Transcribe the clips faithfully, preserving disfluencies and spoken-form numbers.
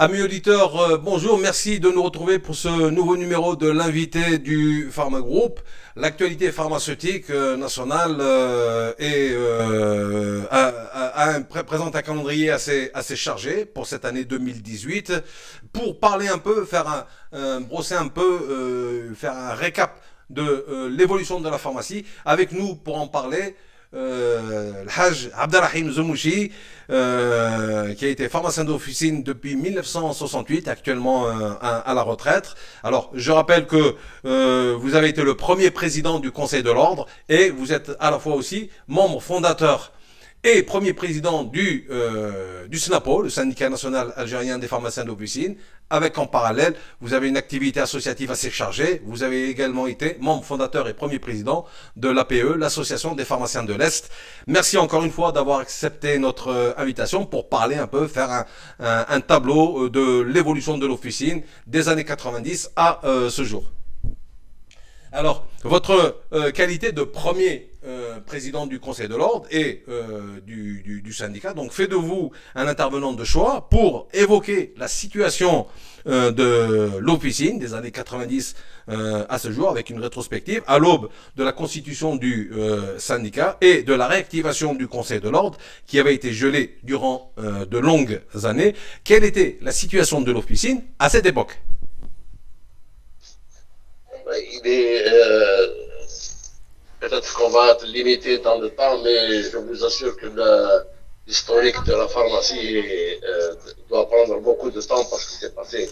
Amis auditeurs, euh, bonjour, merci de nous retrouver pour ce nouveau numéro de l'invité du pharmagroupe. L'actualité pharmaceutique euh, nationale euh, est, euh, a, a, a un, présente un calendrier assez, assez chargé pour cette année deux mille dix-huit. Pour parler un peu, faire un, euh, brosser un peu, euh, faire un récap de euh, l'évolution de la pharmacie, avec nous pour en parler, Euh, le Hajj Abderrahim Zemmouchi, euh, qui a été pharmacien d'officine depuis mille neuf cent soixante-huit, actuellement euh, à, à la retraite. Alors, je rappelle que euh, vous avez été le premier président du Conseil de l'Ordre et vous êtes à la fois aussi membre fondateur et premier président du, euh, du SNAPO, le syndicat national algérien des pharmaciens d'officine, avec en parallèle, vous avez une activité associative assez chargée. Vous avez également été membre fondateur et premier président de l'A P E, l'association des pharmaciens de l'Est. Merci encore une fois d'avoir accepté notre invitation pour parler un peu, faire un, un, un tableau de l'évolution de l'officine des années quatre-vingt-dix à euh, ce jour. Alors, votre euh, qualité de premier euh, président du Conseil de l'Ordre et euh, du, du, du syndicat donc fait de vous un intervenant de choix pour évoquer la situation euh, de l'officine des années quatre-vingt-dix euh, à ce jour, avec une rétrospective à l'aube de la constitution du euh, syndicat et de la réactivation du Conseil de l'Ordre qui avait été gelé durant euh, de longues années. Quelle était la situation de l'officine à cette époque ? Il est euh, peut-être qu'on va être limité dans le temps, mais je vous assure que l'historique de la pharmacie euh, doit prendre beaucoup de temps parce qu'il s'est passé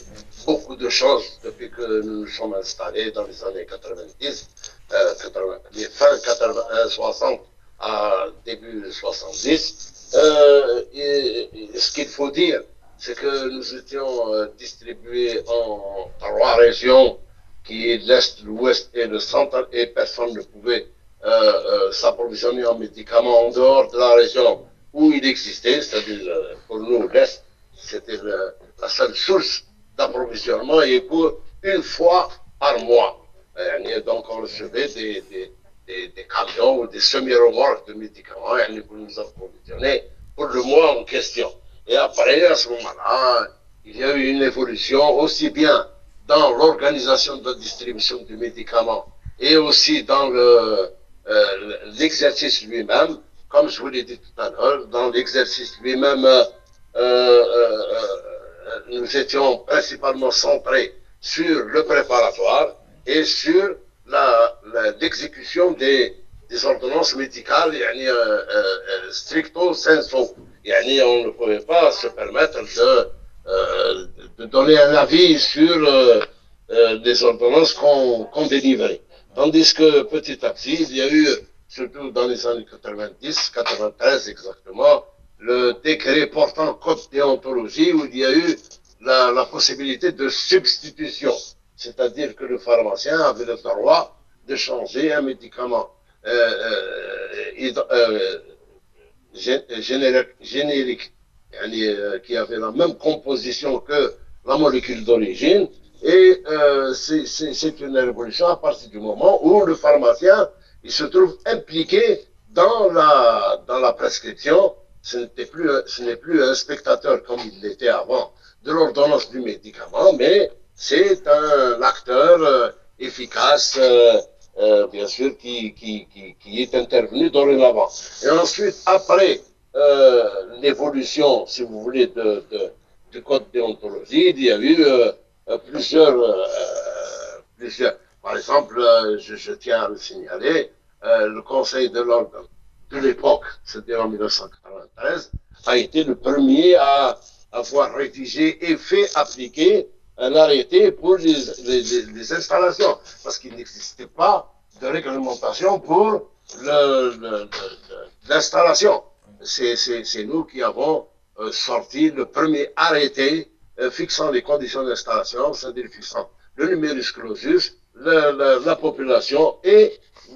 beaucoup de choses depuis que nous nous sommes installés dans les années quatre-vingt-dix, euh, quatre-vingts, les fin quatre-vingt-un soixante à début soixante-dix. Euh, et, et ce qu'il faut dire, c'est que nous étions euh, distribués en trois régions, qui est l'Est, l'Ouest et le Centre, et personne ne pouvait euh, euh, s'approvisionner en médicaments en dehors de la région où il existait, c'est-à-dire euh, pour nous l'Est, c'était le, la seule source d'approvisionnement et pour une fois par mois. Et donc on recevait des, des, des, des camions ou des semi-remorques de médicaments et pour nous approvisionner pour le mois en question. Et après, à ce moment-là, il y a eu une évolution aussi bien dans l'organisation de la distribution du médicament et aussi dans le euh, l'exercice lui-même, comme je vous l'ai dit tout à l'heure, dans l'exercice lui-même, euh, euh, euh, nous étions principalement centrés sur le préparatoire et sur la, la, l'exécution des, des ordonnances médicales, yani, euh, euh, stricto sensu. Yani, on ne pouvait pas se permettre de Euh, de donner un avis sur euh, euh, les ordonnances qu'on qu'on délivrait. Tandis que petit à petit, il y a eu, surtout dans les années quatre-vingt-dix, quatre-vingt-treize exactement, le décret portant code déontologie où il y a eu la, la possibilité de substitution. C'est-à-dire que le pharmacien avait le droit de changer un médicament euh, euh, euh, générique, générique qui avait la même composition que la molécule d'origine, et euh, c'est une révolution à partir du moment où le pharmacien il se trouve impliqué dans la, dans la prescription. Ce n'était plus, ce n'est plus un spectateur comme il l'était avant de l'ordonnance du médicament, mais c'est un acteur euh, efficace, euh, euh, bien sûr, qui, qui, qui, qui est intervenu dorénavant. Et ensuite, après Euh, l'évolution, si vous voulez, de, de, du code déontologie, il y a eu euh, plusieurs, euh, plusieurs... Par exemple, euh, je, je tiens à le signaler, euh, le Conseil de l'Ordre de l'époque, c'est-à-dire en mille neuf cent quatre-vingt-treize, a été le premier à avoir rédigé et fait appliquer un arrêté pour les, les, les installations, parce qu'il n'existait pas de réglementation pour l'installation. C'est nous qui avons euh, sorti le premier arrêté euh, fixant les conditions d'installation, c'est-à-dire fixant le numerus clausus, le, le, la population et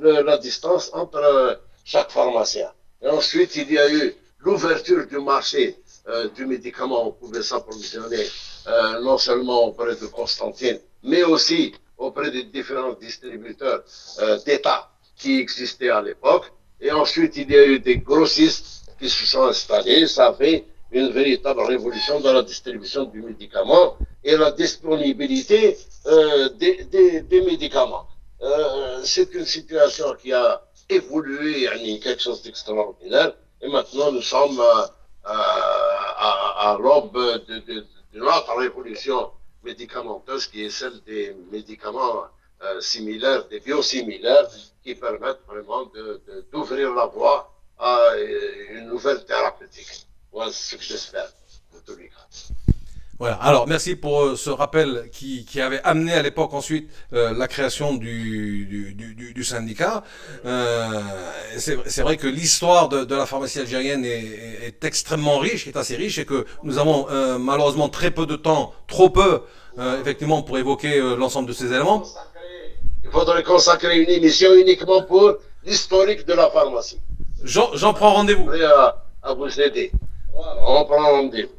le, la distance entre euh, chaque pharmacien. Et ensuite, il y a eu l'ouverture du marché euh, du médicament on pouvait s'approvisionner euh, non seulement auprès de Constantine, mais aussi auprès des différents distributeurs euh, d'État qui existaient à l'époque. Et ensuite, il y a eu des grossistes qui se sont installés. Ça fait une véritable révolution dans la distribution du médicament et la disponibilité euh, des, des, des médicaments. Euh, C'est une situation qui a évolué, yani, quelque chose d'extraordinaire. Et maintenant, nous sommes à, à, à, à l'aube d'une autre révolution médicamenteuse qui est celle des médicaments euh, similaires, des biosimilaires, qui permettent vraiment d'ouvrir la voie à une nouvelle thérapeutique. Voilà ce que j'espère, de tous les cas. Voilà, alors merci pour ce rappel qui, qui avait amené à l'époque ensuite euh, la création du, du, du, du syndicat. Euh, c'est vrai que l'histoire de, de la pharmacie algérienne est, est extrêmement riche, est assez riche, et que nous avons euh, malheureusement très peu de temps, trop peu, euh, effectivement, pour évoquer euh, l'ensemble de ces éléments. Il faudrait consacrer une émission uniquement pour l'historique de la pharmacie. J'en prends rendez-vous. À, à vous aider. On prend rendez-vous.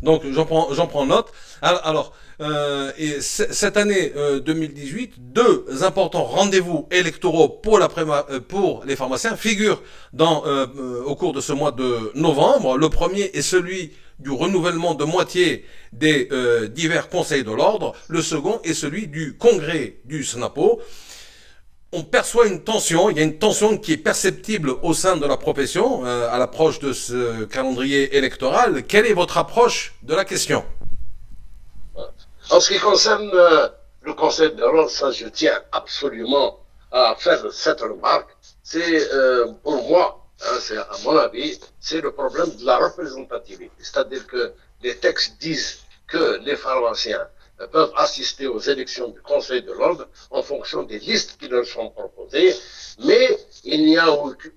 Donc j'en prends, j'en prends note. Alors, alors euh, et cette année euh, deux mille dix-huit, deux importants rendez-vous électoraux pour, la pour les pharmaciens figurent dans, euh, euh, au cours de ce mois de novembre. Le premier est celui du renouvellement de moitié des euh, divers conseils de l'ordre. Le second est celui du congrès du SNAPO. On perçoit une tension, il y a une tension qui est perceptible au sein de la profession euh, à l'approche de ce calendrier électoral. Quelle est votre approche de la question? En ce qui concerne euh, le Conseil de l'ordre, ça je tiens absolument à faire cette remarque. C'est euh, pour moi, hein, c'est à mon avis, c'est le problème de la représentativité. C'est-à-dire que les textes disent que les pharmaciens peuvent assister aux élections du Conseil de l'ordre en fonction des listes qui leur sont proposées, mais il n'y a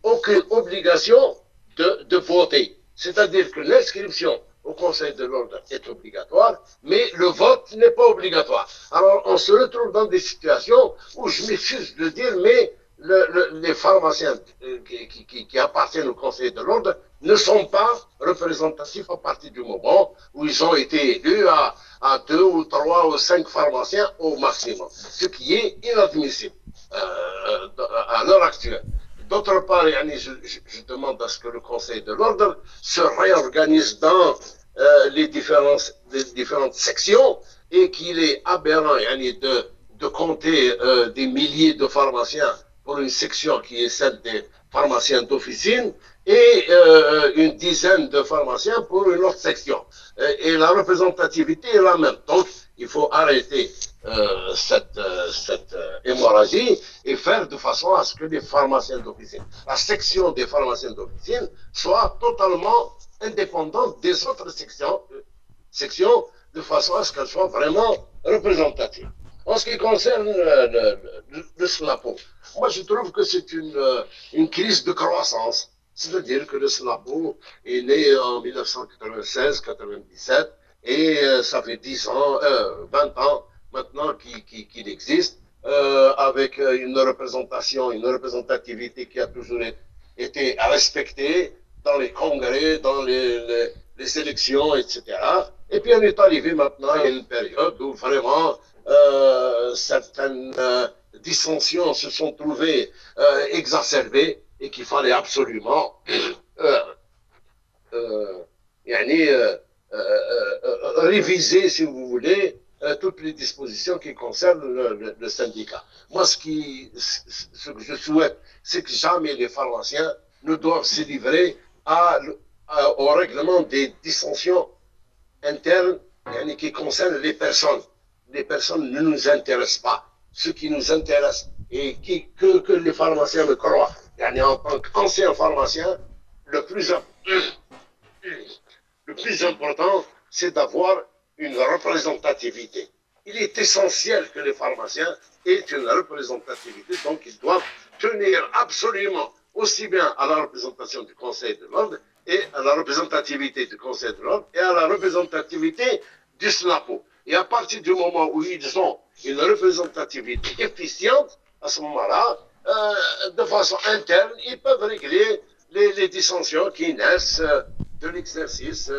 aucune obligation de, de voter. C'est-à-dire que l'inscription au Conseil de l'ordre est obligatoire, mais le vote n'est pas obligatoire. Alors on se retrouve dans des situations où je m'excuse de dire, mais le, le, les pharmaciens qui, qui, qui, qui appartiennent au Conseil de l'ordre ne sont pas représentatifs à partir du moment où ils ont été élus à, à deux ou trois ou cinq pharmaciens au maximum, ce qui est inadmissible euh, à l'heure actuelle. D'autre part, je, je, je demande à ce que le Conseil de l'ordre se réorganise dans euh, les, différentes, les différentes sections et qu'il est aberrant de, de compter euh, des milliers de pharmaciens pour une section qui est celle des pharmaciens d'officine, et euh, une dizaine de pharmaciens pour une autre section. Et, et la représentativité est la même. Donc, il faut arrêter euh, cette, euh, cette euh, hémorragie et faire de façon à ce que les pharmaciens d'officine, la section des pharmaciens d'officine, soit totalement indépendante des autres sections, euh, sections de façon à ce qu'elle soit vraiment représentative. En ce qui concerne euh, le, le, le SNAPO, moi je trouve que c'est une, euh, une crise de croissance. C'est-à-dire que le SNAPO est né en mille neuf cent quatre-vingt-seize quatre-vingt-dix-sept et euh, ça fait dix ans, euh, vingt ans maintenant qu'il qu'il, qu'il existe, euh, avec une représentation, une représentativité qui a toujours été respectée dans les congrès, dans les, les, les élections, et cetera. Et puis on est arrivé maintenant à une période où vraiment euh, certaines euh, dissensions se sont trouvées euh, exacerbées, et qu'il fallait absolument euh, euh, yani, euh, euh, euh, réviser, si vous voulez, euh, toutes les dispositions qui concernent le, le, le syndicat. Moi, ce, qui, ce, ce que je souhaite, c'est que jamais les pharmaciens ne doivent se livrer à, à, au règlement des dissensions internes yani, qui concernent les personnes. Les personnes ne nous intéressent pas. Ce qui nous intéresse, et qui, que, que les pharmaciens le croient, en tant qu'ancien pharmacien, le plus, le plus important, c'est d'avoir une représentativité. Il est essentiel que les pharmaciens aient une représentativité, donc ils doivent tenir absolument aussi bien à la représentation du Conseil de l'ordre et à la représentativité du Conseil de l'ordre et à la représentativité du SNAPO. Et à partir du moment où ils ont une représentativité efficiente, à ce moment-là, Euh, de façon interne, ils peuvent régler les, les dissensions qui naissent de l'exercice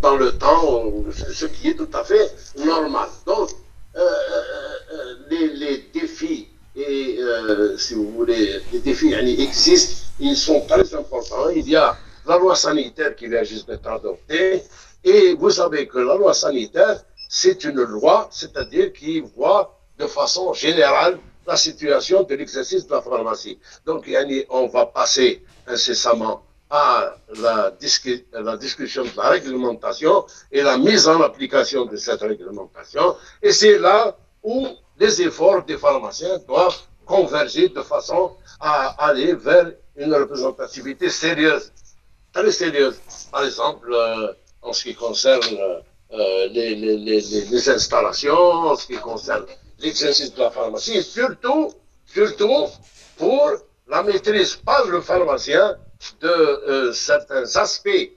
dans le temps, ce qui est tout à fait normal. Donc, euh, euh, les, les défis, et, euh, si vous voulez, les défis existent, ils sont très importants. Il y a la loi sanitaire qui vient juste d'être adoptée, et vous savez que la loi sanitaire, c'est une loi, c'est-à-dire qui voit de façon générale la situation de l'exercice de la pharmacie. Donc, on va passer incessamment à la, discu la discussion de la réglementation et la mise en application de cette réglementation. Et c'est là où les efforts des pharmaciens doivent converger de façon à aller vers une représentativité sérieuse, très sérieuse. Par exemple, euh, en ce qui concerne euh, les, les, les, les installations, en ce qui concerne l'exercice de la pharmacie, surtout, surtout pour la maîtrise par le pharmacien de euh, certains aspects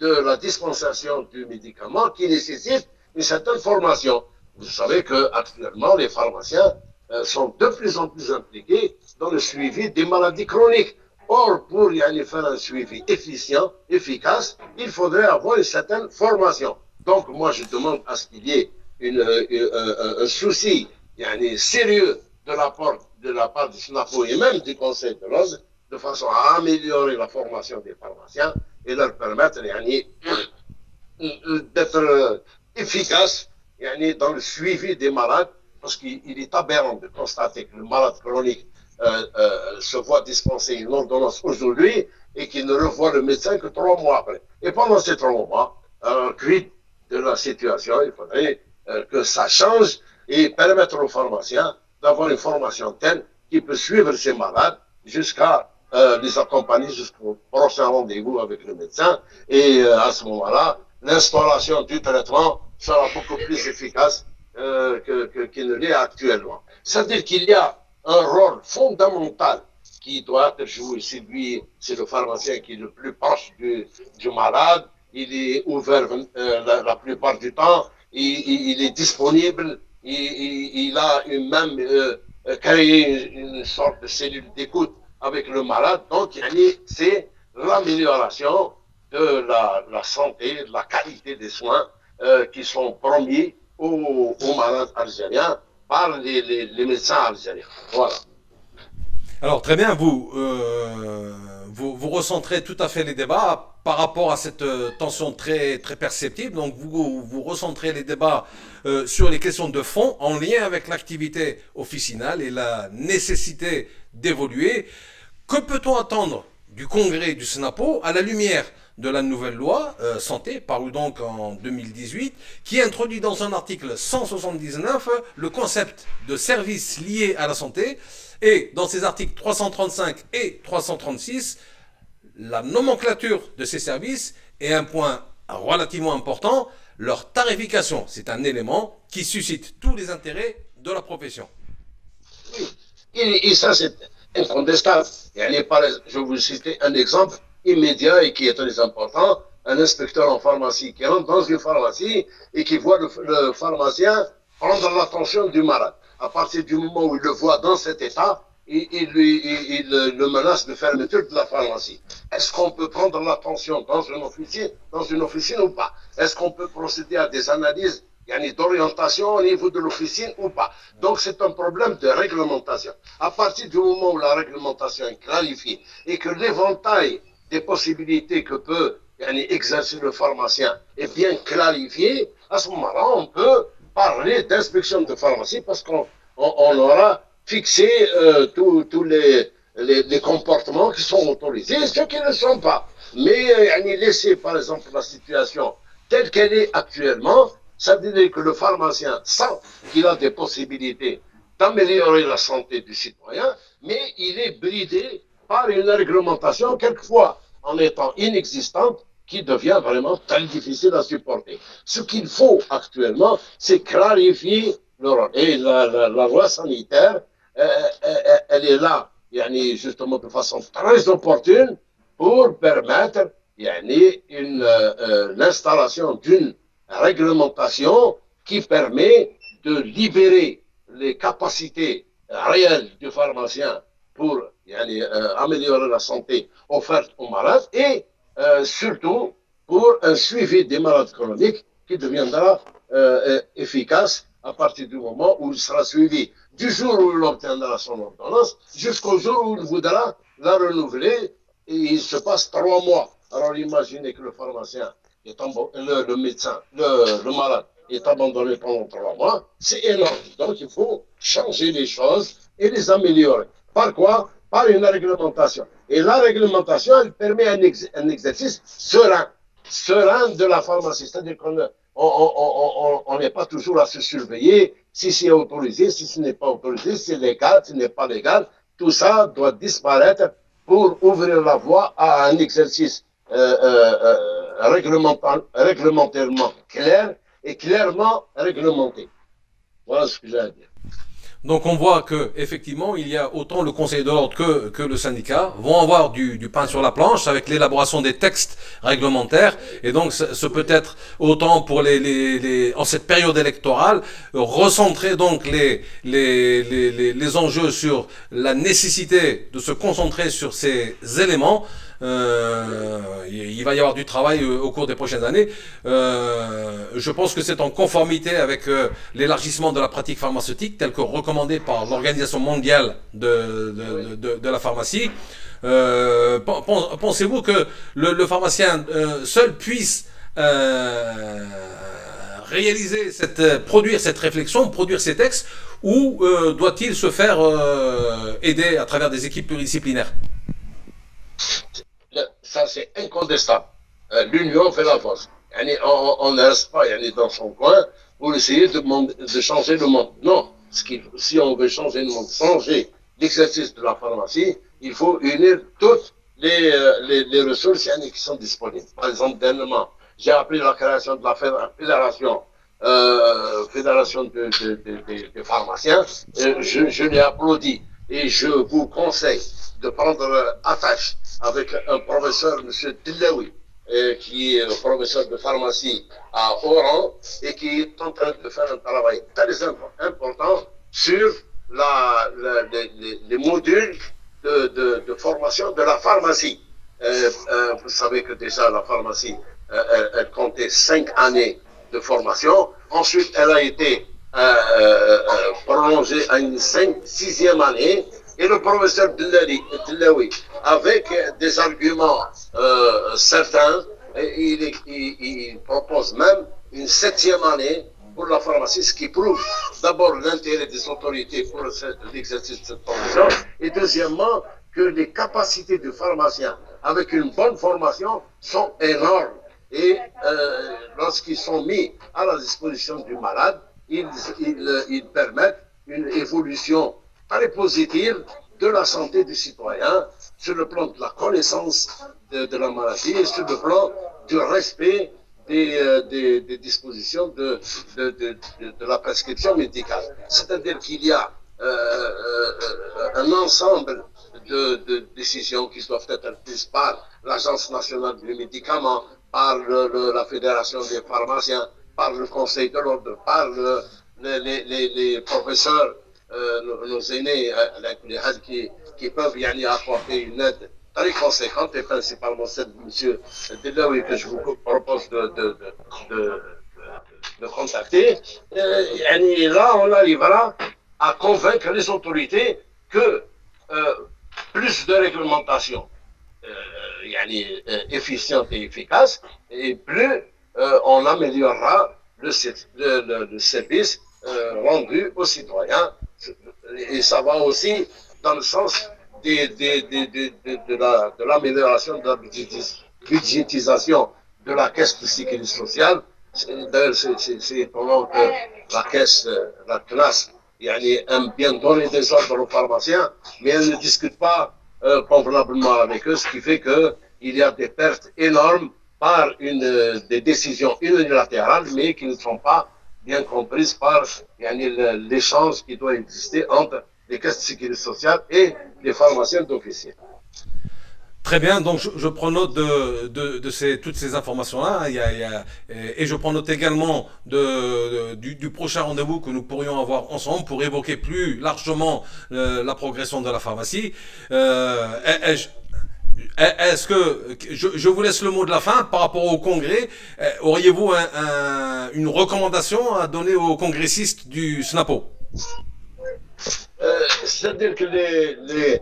de la dispensation du médicament qui nécessitent une certaine formation. Vous savez qu'actuellement, les pharmaciens euh, sont de plus en plus impliqués dans le suivi des maladies chroniques. Or, pour y aller faire un suivi efficient, efficace, il faudrait avoir une certaine formation. Donc, moi, je demande à ce qu'il y ait une, euh, euh, un souci yani, sérieux de la, part, de la part du SNAPO et même du Conseil de l'Ordre, de façon à améliorer la formation des pharmaciens et leur permettre yani, d'être efficaces yani, dans le suivi des malades, parce qu'il est aberrant de constater que le malade chronique euh, euh, se voit dispenser une ordonnance aujourd'hui et qu'il ne revoit le médecin que trois mois après. Et pendant ces trois mois, euh, quid de la situation, il faudrait euh, que ça change et permettre aux pharmaciens d'avoir une formation telle qui peut suivre ces malades jusqu'à euh, les accompagner jusqu'au prochain rendez-vous avec le médecin. Et euh, à ce moment-là, l'instauration du traitement sera beaucoup plus efficace euh, que, que, qu'il ne l'est actuellement. C'est-à-dire qu'il y a un rôle fondamental qui doit être joué. C'est lui, c'est le pharmacien qui est le plus proche du, du malade. Il est ouvert euh, la, la plupart du temps. Il, il, il est disponible. Il, il, il a une même... Euh, créer une sorte de cellule d'écoute avec le malade. Donc, c'est l'amélioration de la, la santé, de la qualité des soins euh, qui sont promis aux, aux malades algériens par les, les, les médecins algériens. Voilà. Alors, très bien, vous, euh, vous, vous recentrez tout à fait les débats par rapport à cette tension très, très perceptible. Donc, vous, vous recentrez les débats euh, sur les questions de fond en lien avec l'activité officinale et la nécessité d'évoluer. Que peut-on attendre du congrès du SNAPO à la lumière de la nouvelle loi euh, santé, parue donc en deux mille dix-huit, qui introduit dans son article cent soixante-dix-neuf le concept de services liés à la santé, et dans ces articles trois cent trente-cinq et trois cent trente-six, la nomenclature de ces services est un point relativement important, leur tarification. C'est un élément qui suscite tous les intérêts de la profession. Oui, et, et ça c'est incontestable. Je vais vous citer un exemple immédiat et qui est très important. Un inspecteur en pharmacie qui rentre dans une pharmacie et qui voit le, le pharmacien prendre l'attention du malade. À partir du moment où il le voit dans cet état, il, il, lui, il, il le menace de fermeture de la pharmacie. Est-ce qu'on peut prendre l'attention dans une officine, dans une officine ou pas? Est-ce qu'on peut procéder à des analyses d'orientation au niveau de l'officine ou pas? Donc c'est un problème de réglementation. À partir du moment où la réglementation est clarifiée et que l'éventail des possibilités que peut yani, exercer le pharmacien est bien clarifié, à ce moment-là, on peut parler d'inspection de pharmacie parce qu'on on, on aura fixé euh, tous les, les, les comportements qui sont autorisés et ceux qui ne sont pas. Mais euh, laisser par exemple la situation telle qu'elle est actuellement, ça veut dire que le pharmacien sent qu'il a des possibilités d'améliorer la santé du citoyen, mais il est bridé par une réglementation quelquefois en étant inexistante, qui devient vraiment très difficile à supporter. Ce qu'il faut actuellement, c'est clarifier le rôle. Et la, la, la loi sanitaire, euh, euh, elle est là, yani, justement de façon très opportune, pour permettre yani, euh, euh, l'installation d'une réglementation qui permet de libérer les capacités réelles du pharmacien pour yani, euh, améliorer la santé offerte aux malades et euh, surtout pour un suivi des malades chroniques qui deviendra euh, efficace à partir du moment où il sera suivi du jour où il obtiendra son ordonnance jusqu'au jour où il voudra la renouveler, et il se passe trois mois. Alors imaginez que le pharmacien, est le, le médecin, le, le malade est abandonné pendant trois mois, c'est énorme. Donc il faut changer les choses et les améliorer. Par quoi? Par une réglementation. Et la réglementation, elle permet un, ex, un exercice serein, serein de la pharmacie. C'est-à-dire qu'on n'est on, on, on, on pas toujours à se surveiller si c'est autorisé, si ce n'est pas autorisé, si c'est légal, si ce n'est pas légal. Tout ça doit disparaître pour ouvrir la voie à un exercice euh, euh, réglementaire, réglementairement clair et clairement réglementé. Voilà ce que j'ai à dire. Donc on voit que effectivement il y a autant le Conseil de l'ordre que, que le syndicat vont avoir du, du pain sur la planche avec l'élaboration des textes réglementaires, et donc ce, ce peut être autant pour les, les, les en cette période électorale recentrer donc les, les, les, les, les enjeux sur la nécessité de se concentrer sur ces éléments. Euh, il va y avoir du travail au cours des prochaines années. Euh, je pense que c'est en conformité avec euh, l'élargissement de la pratique pharmaceutique tel que recommandé par l'Organisation mondiale de, de, de, de la pharmacie. Euh, pensez-vous que le, le pharmacien euh, seul puisse euh, réaliser, cette, produire cette réflexion, produire ces textes, ou euh, doit-il se faire euh, aider à travers des équipes pluridisciplinaires? Ça, c'est incontestable. Euh, L'union fait la force. Yani, on ne reste pas yani, dans son coin pour essayer de, de changer le monde. Non. Ce qui, si on veut changer le monde, changer l'exercice de la pharmacie, il faut unir toutes les, euh, les, les ressources yani, qui sont disponibles. Par exemple, dernièrement, j'ai appris la création de la fédération, euh, fédération des de, de, de, de pharmaciens. Euh, je je l'ai applaudi et je vous conseille de prendre attache avec un professeur, M. Dillaoui, euh, qui est professeur de pharmacie à Oran et qui est en train de faire un travail très important sur la, la, les, les modules de, de, de formation de la pharmacie. Euh, euh, vous savez que déjà la pharmacie, euh, elle, elle comptait cinq années de formation. Ensuite, elle a été euh, euh, prolongée à une cinq, sixième année. Et le professeur Dillaoui, avec des arguments euh, certains, il, il, il propose même une septième année pour la pharmacie, ce qui prouve d'abord l'intérêt des autorités pour l'exercice de cette profession, et deuxièmement, que les capacités du pharmacien, avec une bonne formation, sont énormes. Et euh, lorsqu'ils sont mis à la disposition du malade, ils, ils, ils permettent une évolution très positive de la santé du citoyen sur le plan de la connaissance de, de la maladie et sur le plan du respect des, euh, des, des dispositions de, de, de, de, de la prescription médicale. C'est-à-dire qu'il y a euh, euh, un ensemble de, de décisions qui doivent être prises par l'Agence nationale du médicament, par le, le, la Fédération des pharmaciens, par le Conseil de l'ordre, par le, les, les, les professeurs, Euh, nos, nos aînés euh, qui, qui peuvent y aller apporter une aide très conséquente, et principalement celle de M. Dillaoui que je vous propose de, de, de, de, de contacter. Euh, et là, on arrivera à convaincre les autorités que euh, plus de réglementation euh, efficiente et efficace, et plus euh, on améliorera le, le, le, le service euh, rendu aux citoyens. Et ça va aussi dans le sens des, des, des, des, de, de l'amélioration la, de, de la budgétis, budgétisation de la caisse de sécurité sociale. D'ailleurs, c'est étonnant que la caisse, la classe, elle aime bien donner des ordres aux pharmaciens, mais elle ne discute pas euh, convenablement avec eux, ce qui fait qu'il y a des pertes énormes par une, des décisions unilatérales, mais qui ne sont pas bien comprise par l'échange qui doit exister entre les caisses de sécurité sociale et les pharmaciens d'officier. Très bien, donc je, je prends note de, de, de ces, toutes ces informations-là, hein, et, et je prends note également de, de, du, du prochain rendez-vous que nous pourrions avoir ensemble pour évoquer plus largement le, la progression de la pharmacie. Euh, Ai-je... Est-ce que, je, je vous laisse le mot de la fin par rapport au congrès, auriez-vous un, un, une recommandation à donner aux congressistes du SNAPO? euh, C'est-à-dire que les, les,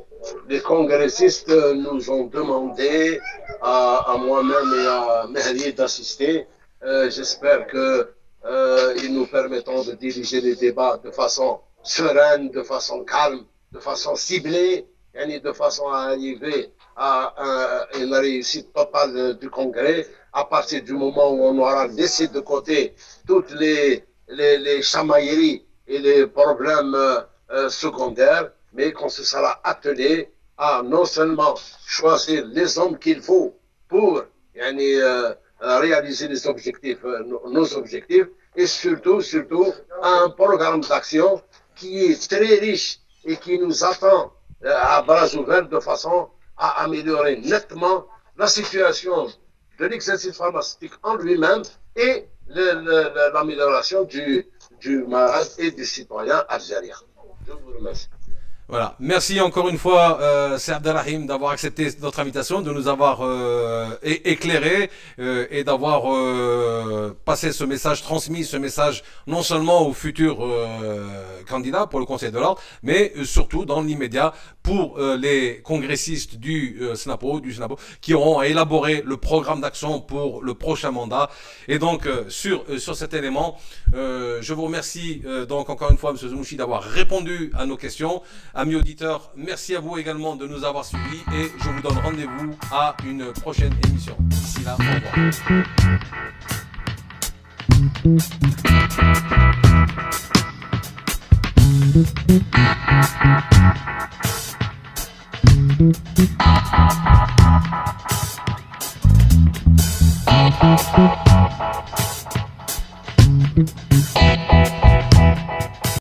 les congressistes nous ont demandé à, à moi-même et à Mehdi d'assister. Euh, J'espère qu'ils euh, nous permettront de diriger les débats de façon sereine, de façon calme, de façon ciblée, et de façon à arriver à une réussite totale du congrès à partir du moment où on aura laissé de côté toutes les, les, les chamailleries et les problèmes euh, secondaires, mais qu'on se sera attelé à non seulement choisir les hommes qu'il faut pour yani, euh, réaliser les objectifs, euh, nos objectifs, et surtout, surtout à un programme d'action qui est très riche et qui nous attend euh, à bras ouverts de façon à améliorer nettement la situation de l'exercice pharmaceutique en lui-même et l'amélioration du, du malade et du citoyen algérien. Je vous remercie. Voilà. Merci encore une fois, euh, Abderrahim, d'avoir accepté notre invitation, de nous avoir euh, éclairé euh, et d'avoir euh, passé ce message, transmis ce message non seulement aux futurs euh, candidats pour le Conseil de l'Ordre, mais surtout dans l'immédiat pour euh, les congressistes du, euh, SNAPO, du SNAPO qui auront à élaborer le programme d'action pour le prochain mandat. Et donc, euh, sur, euh, sur cet élément, euh, je vous remercie euh, donc encore une fois, M. Zemmouchi, d'avoir répondu à nos questions. Amis auditeurs, merci à vous également de nous avoir suivis et je vous donne rendez-vous à une prochaine émission. D'ici là, au revoir.